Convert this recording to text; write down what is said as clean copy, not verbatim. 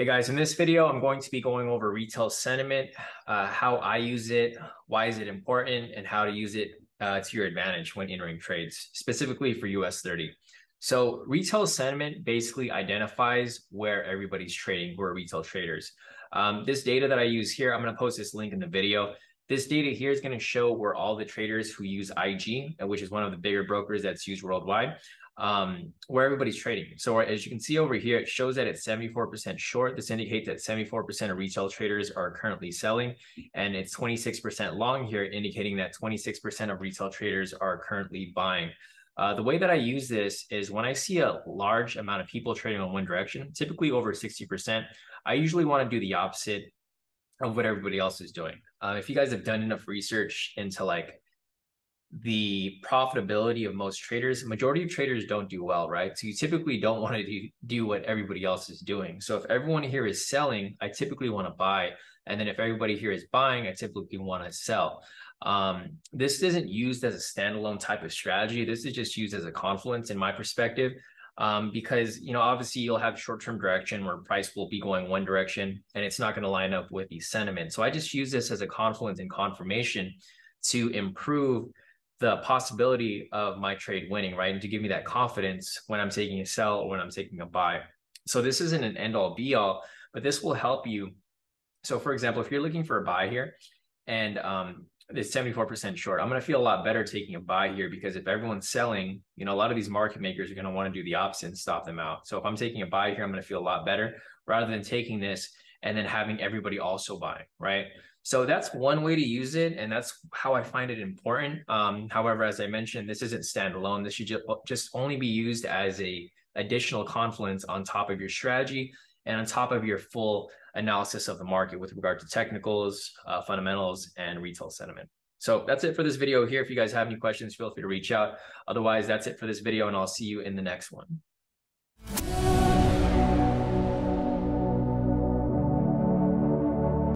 Hey guys, in this video, I'm going to be going over retail sentiment, how I use it, why is it important, and how to use it to your advantage when entering trades, specifically for US 30. So retail sentiment basically identifies where everybody's trading, who are retail traders. This data that I use here, I'm going to post this link in the video. This data here is going to show where all the traders who use IG, which is one of the bigger brokers that's used worldwide, where everybody's trading. So as you can see over here, it shows that it's 74% short. This indicates that 74% of retail traders are currently selling, and it's 26% long here, indicating that 26% of retail traders are currently buying. The way that I use this is when I see a large amount of people trading in one direction, typically over 60%, I usually want to do the opposite of what everybody else is doing. If you guys have done enough research into like the profitability of most traders, majority of traders don't do well, right? So you typically don't want to do what everybody else is doing. So if everyone here is selling, I typically want to buy. And then if everybody here is buying, I typically want to sell. This isn't used as a standalone type of strategy. This is just used as a confluence in my perspective, because, you know, obviously you'll have short-term direction where price will be going one direction and it's not going to line up with the sentiment. So I just use this as a confluence and confirmation to improve the possibility of my trade winning, right? And to give me that confidence when I'm taking a sell or when I'm taking a buy. So this isn't an end all be all, but this will help you. So for example, if you're looking for a buy here and it's 74% short, I'm gonna feel a lot better taking a buy here, because if everyone's selling, you know, a lot of these market makers are gonna wanna do the opposite and stop them out. So if I'm taking a buy here, I'm gonna feel a lot better rather than taking this and then having everybody also buy, right? So that's one way to use it, and that's how I find it important. However, as I mentioned, this isn't standalone. This should just only be used as a additional confluence on top of your strategy and on top of your full analysis of the market with regard to technicals, fundamentals, and retail sentiment. So that's it for this video here. If you guys have any questions, feel free to reach out. Otherwise, that's it for this video, and I'll see you in the next one.